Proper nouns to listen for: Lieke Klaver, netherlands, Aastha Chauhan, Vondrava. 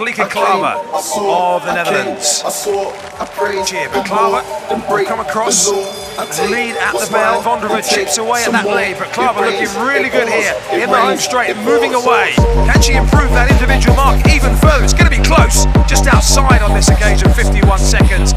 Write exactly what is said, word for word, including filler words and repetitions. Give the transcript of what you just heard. Lieke Klaver of the Netherlands. Here, but Klaver will come across and lead at the bell. Vondrava chips away at that lead, but Klaver looking really good here in the home straight, moving away. Can she improve that individual mark even further? It's going to be close, just outside on this occasion, fifty-one seconds.